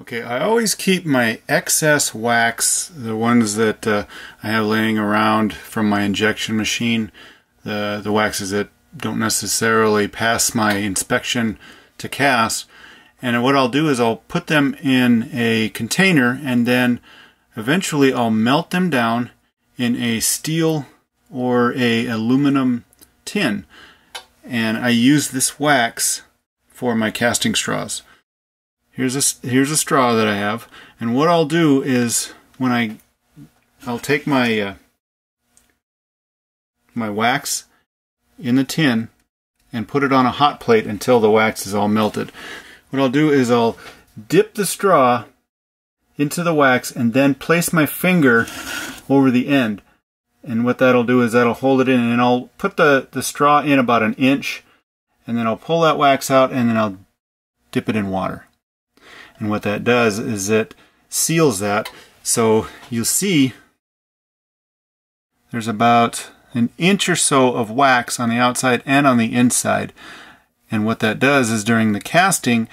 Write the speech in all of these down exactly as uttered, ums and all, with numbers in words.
Okay, I always keep my excess wax, the ones that uh, I have laying around from my injection machine, the, the waxes that don't necessarily pass my inspection to cast, and what I'll do is I'll put them in a container and then eventually I'll melt them down in a steel or a aluminum tin, and I use this wax for my casting straws. Here's a, here's a straw that I have, and what I'll do is when I, I'll take my, uh, my wax in the tin and put it on a hot plate until the wax is all melted. What I'll do is I'll dip the straw into the wax and then place my finger over the end. And what that'll do is that'll hold it in, and I'll put the, the straw in about an inch, and then I'll pull that wax out and then I'll dip it in water. And what that does is it seals that. So you'll see there's about an inch or so of wax on the outside and on the inside. And what that does is during the casting,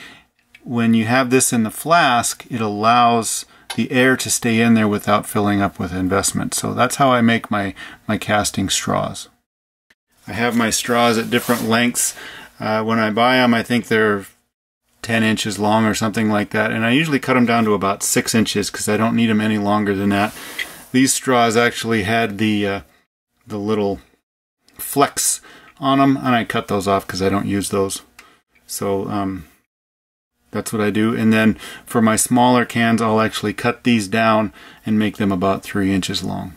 when you have this in the flask, it allows the air to stay in there without filling up with investment. So that's how I make my, my casting straws. I have my straws at different lengths. Uh, when I buy them, I think they're ten inches long or something like that, and I usually cut them down to about six inches because I don't need them any longer than that. These straws actually had the uh, the little flecks on them, and I cut those off because I don't use those. So um, that's what I do. And then for my smaller cans, I'll actually cut these down and make them about three inches long.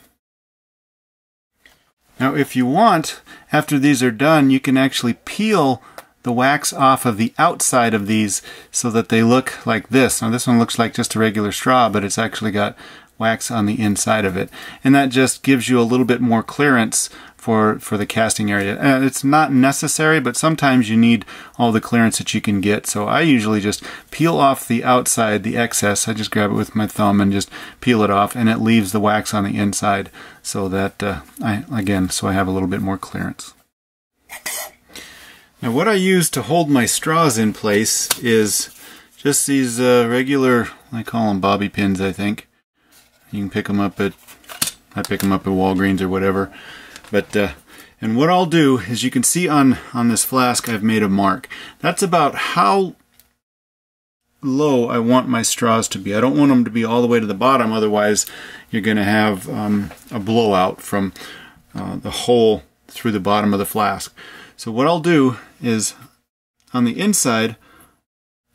Now, if you want, after these are done, you can actually peel the wax off of the outside of these so that they look like this. Now this one looks like just a regular straw, but it's actually got wax on the inside of it, and that just gives you a little bit more clearance for for the casting area. And it's not necessary, but sometimes you need all the clearance that you can get, so I usually just peel off the outside, the excess. I just grab it with my thumb and just peel it off, and it leaves the wax on the inside so that uh, I again so I have a little bit more clearance. Now what I use to hold my straws in place is just these uh, regular, I call them bobby pins, I think. You can pick them up at, I pick them up at Walgreens or whatever. But, uh, and what I'll do is, you can see on, on this flask I've made a mark. That's about how low I want my straws to be. I don't want them to be all the way to the bottom, otherwise you're going to have um, a blowout from uh, the hole through the bottom of the flask. So what I'll do is, on the inside,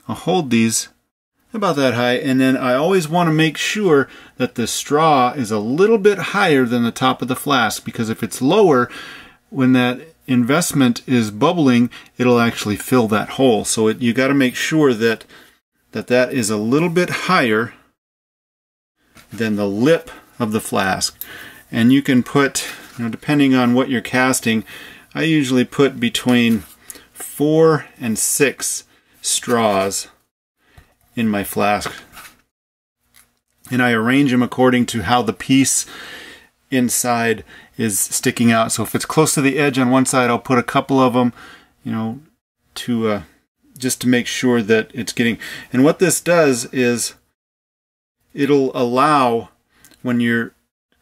I'll hold these about that high, and then I always want to make sure that the straw is a little bit higher than the top of the flask, because if it's lower, when that investment is bubbling, it'll actually fill that hole. So it, you got to make sure that, that that is a little bit higher than the lip of the flask. And you can put, you know, depending on what you're casting, I usually put between four and six straws in my flask, and I arrange them according to how the piece inside is sticking out. So if it's close to the edge on one side, I'll put a couple of them, you know, to uh, just to make sure that it's getting. And what this does is it'll allow, when you're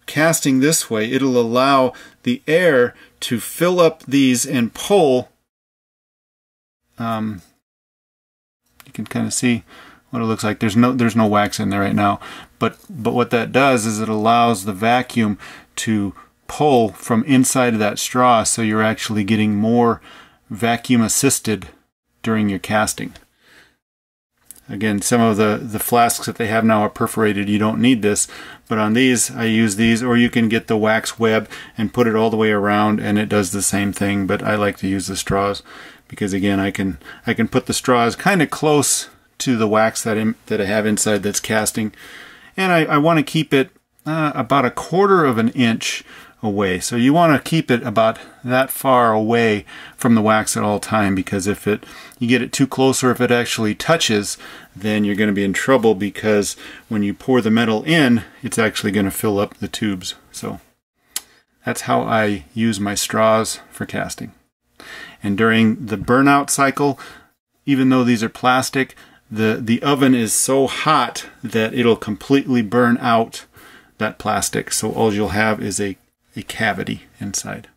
casting this way, it'll allow the air to fill up these and pull. Um, you can kind of see what it looks like. There's no there's no wax in there right now, but but what that does is it allows the vacuum to pull from inside of that straw, so you're actually getting more vacuum assisted during your casting. Again, some of the, the flasks that they have now are perforated. You don't need this. But on these, I use these. Or you can get the wax web and put it all the way around, and it does the same thing. But I like to use the straws because, again, I can I can put the straws kind of close to the wax that, in, that I have inside that's casting. And I, I want to keep it uh, about a quarter of an inch away. So you want to keep it about that far away from the wax at all time, because if it you get it too close, or if it actually touches, then you're going to be in trouble, because when you pour the metal in, it's actually going to fill up the tubes. So that's how I use my straws for casting. And during the burnout cycle, even though these are plastic, the, the oven is so hot that it'll completely burn out that plastic. So all you'll have is a, a cavity inside.